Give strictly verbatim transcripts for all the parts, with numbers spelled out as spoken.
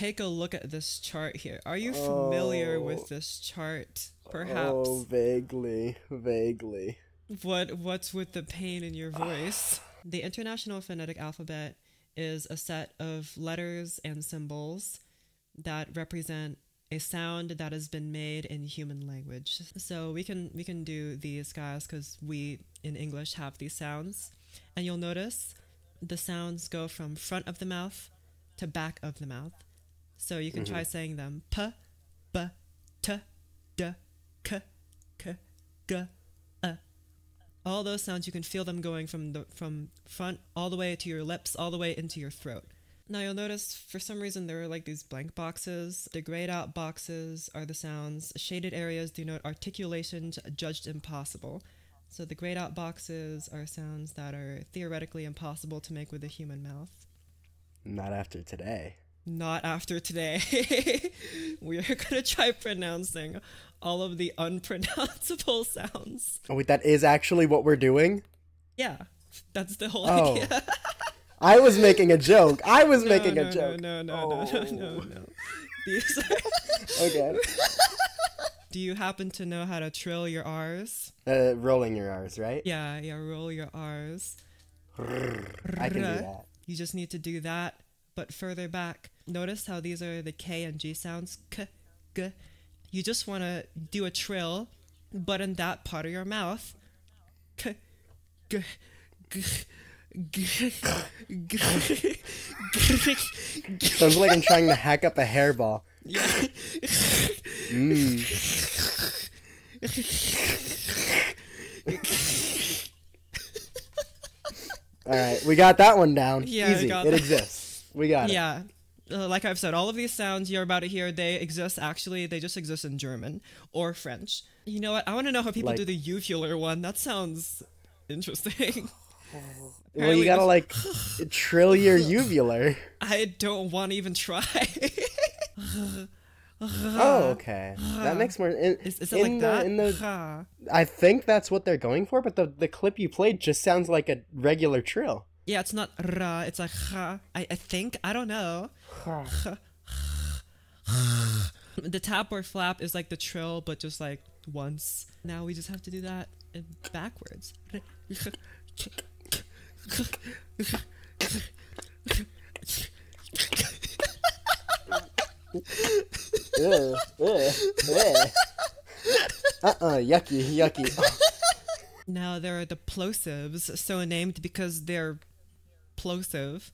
take a look at this chart here. Are you familiar oh. with this chart, perhaps? Oh, vaguely, vaguely. What What's with the pain in your voice? The International Phonetic Alphabet is a set of letters and symbols that represent a sound that has been made in human language. So we can we can do these guys because we in English have these sounds, and you'll notice the sounds go from front of the mouth to back of the mouth. So you can mm-hmm. try saying them: p, b, t, d, k, k, g, a. All those sounds, you can feel them going from the from front all the way to your lips, all the way into your throat. Now you'll notice for some reason there are like these blank boxes. The grayed out boxes are the sounds. Shaded areas denote articulations judged impossible. So the grayed out boxes are sounds that are theoretically impossible to make with a human mouth. Not after today. Not after today. We are going to try pronouncing all of the unpronounceable sounds. Oh wait, that is actually what we're doing? Yeah, that's the whole oh. idea. I was making a joke. I was no, making no, a joke. No, no, no, oh. no, no, no, no. These are... Okay. Do you happen to know how to trill your R's? Uh, rolling your R's, right? Yeah, yeah, roll your R's. I can do that. You just need to do that, but further back. Notice how these are the K and G sounds. K, G. You just want to do a trill, but in that part of your mouth. K, G, G. Sounds like I'm trying to hack up a hairball. Yeah. Mm. All right, we got that one down. Yeah, easy. It that. exists. We got yeah. it. Yeah, uh, like I've said, all of these sounds you're about to hear, they exist. Actually, they just exist in German or French. You know what? I want to know how people like... do the uvular one. That sounds interesting. Well, apparently you gotta, like, trill your uvular. I don't want to even try. Oh, okay. That makes more... In, is, is it in like the, that? In the, I think that's what they're going for, but the, the clip you played just sounds like a regular trill. Yeah, it's not ra, it's like ha. I, I think, I don't know. The tap or flap is like the trill, but just, like, once. Now we just have to do that backwards. uh, uh, uh. Uh-uh, yucky, yucky. Oh. Now there are the plosives, so named because they're plosive.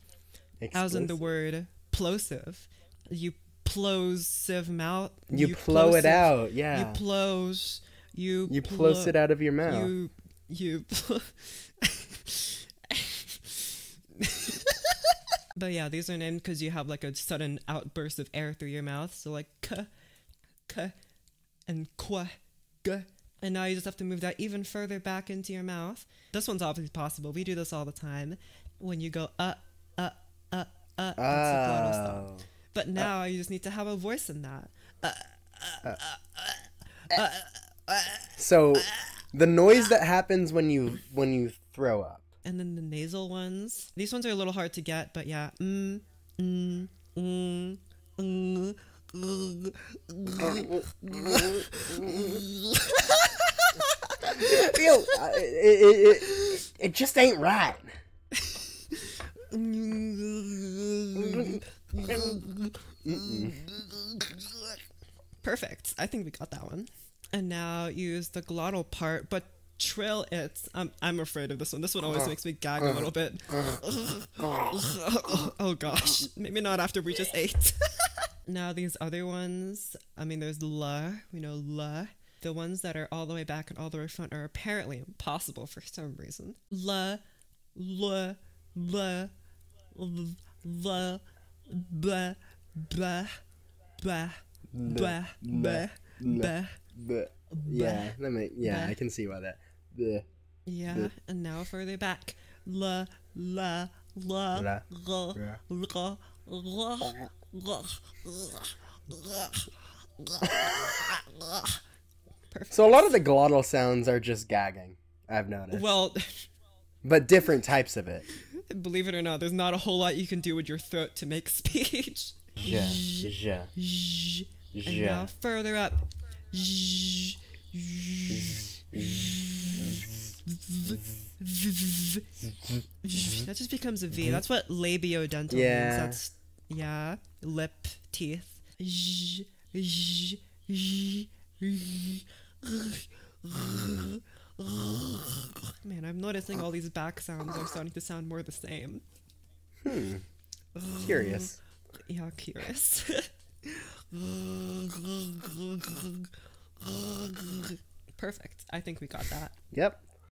Explosive. As in the word plosive. You plosive mouth. You, you plow plosive, it out, yeah. You plose. You, you plo plose it out of your mouth. You... you But yeah, these are named because you have like a sudden outburst of air through your mouth. So like k, k, and kwa, g. And now you just have to move that even further back into your mouth. This one's obviously possible. We do this all the time. When you go uh, uh, uh, uh, oh. it's a glottal stop. But now uh. you just need to have a voice in that. Uh, uh, uh. Uh, uh, uh, so the noise that happens when you when you throw up. And then the nasal ones. These ones are a little hard to get, but yeah. Mm, mm, mm, mm, mm, mm. Yo, it, it, it, it just ain't right. Perfect. I think we got that one. And now use the glottal part, but trill it. I'm, I'm afraid of this one. This one always makes me gag a little bit. Oh gosh. Maybe not after we just ate. Now these other ones, I mean there's la, we know la. The ones that are all the way back and all the way front are apparently impossible for some reason. La, la, la, la, blah, blah, blah, blah, blah, blah. But yeah, let me, yeah, I can see why that. Bleh. Yeah, bleh. And now further back. La la la la la la la la. Perfect. So a lot of the glottal sounds are just gagging, I've noticed. Well, but different types of it. Believe it or not, there's not a whole lot you can do with your throat to make speech. J, j, and now further up. J, that just becomes a V. That's what labiodental yeah. means. That's yeah, lip, teeth. J, j, j, man, I'm noticing all these back sounds are starting to sound more the same. Hmm. Curious. Yeah, curious. Perfect. I think we got that. Yep.